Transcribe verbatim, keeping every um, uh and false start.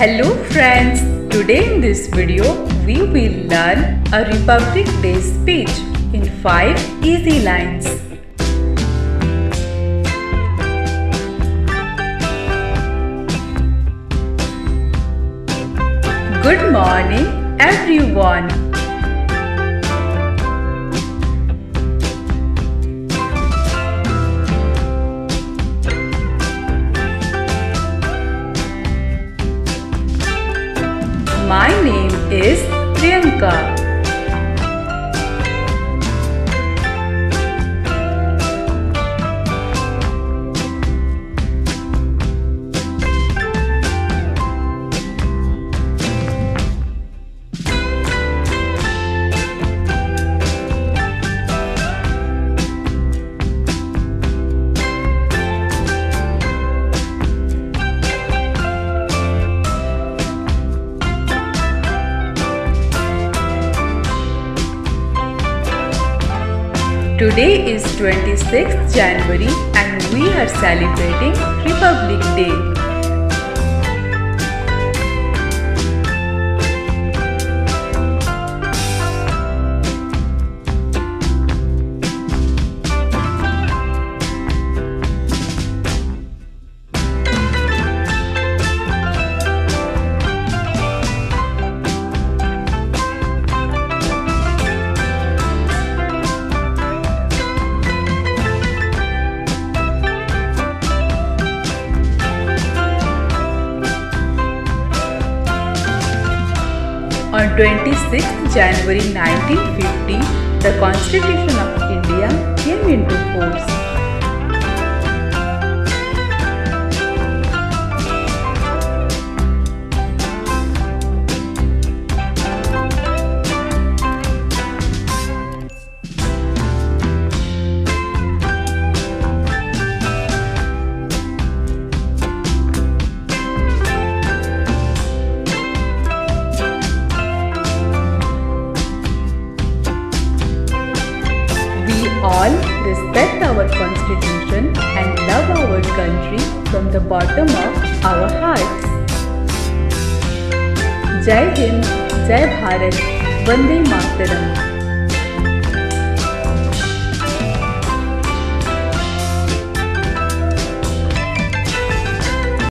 Hello friends, today in this video we will learn a Republic Day speech in five easy lines. Good morning everyone. My name is Priyanka. Today is twenty-sixth January and we are celebrating Republic Day. On twenty-sixth January nineteen fifty, the Constitution of India came into force. All respect our Constitution and love our country from the bottom of our hearts. Jai Hind, Jai Bharat, Vande Mataram.